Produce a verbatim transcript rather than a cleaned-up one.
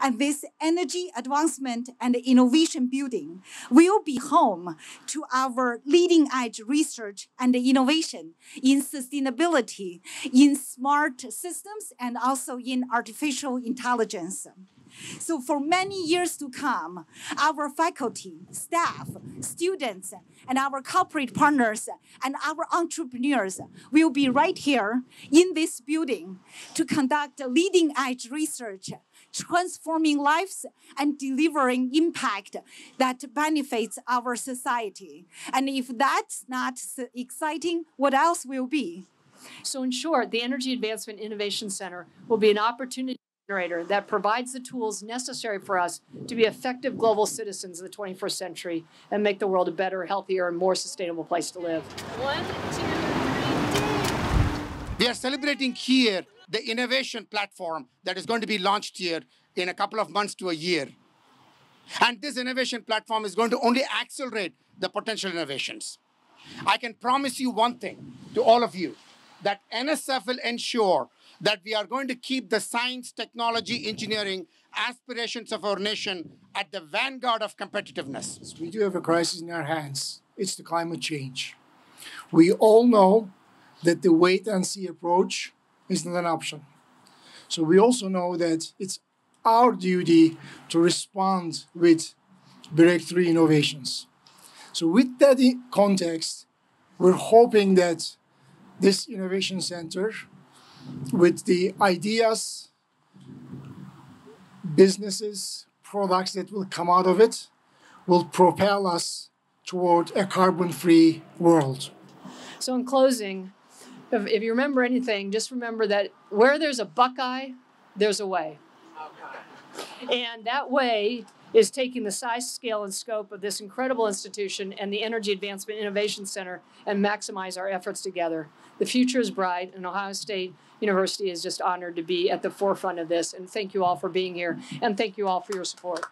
And this Energy Advancement and Innovation Building will be home to our leading-edge research and innovation in sustainability, in smart systems, and also in artificial intelligence. So for many years to come, our faculty, staff, students, and our corporate partners and our entrepreneurs will be right here in this building to conduct leading-edge research, transforming lives and delivering impact that benefits our society. And if that's not exciting, what else will be? So in short, the Energy Advancement Innovation Center will be an opportunity that provides the tools necessary for us to be effective global citizens of the twenty-first century and make the world a better, healthier, and more sustainable place to live. One, two, three. We are celebrating here the innovation platform that is going to be launched here in a couple of months to a year. And this innovation platform is going to only accelerate the potential innovations. I can promise you one thing to all of you, that N S F will ensure that we are going to keep the science, technology, engineering aspirations of our nation at the vanguard of competitiveness. We do have a crisis in our hands. It's the climate change. We all know that the wait and see approach is not an option. So we also know that it's our duty to respond with breakthrough innovations. So with that in context, we're hoping that this innovation center, with the ideas, businesses, products that will come out of it, will propel us toward a carbon-free world. So in closing, if, if you remember anything, just remember that where there's a buckeye, there's a way. Okay. And that way is taking the size, scale, and scope of this incredible institution and the Energy Advancement Innovation Center and maximize our efforts together. The future is bright, and Ohio State University is just honored to be at the forefront of this. And thank you all for being here, and thank you all for your support.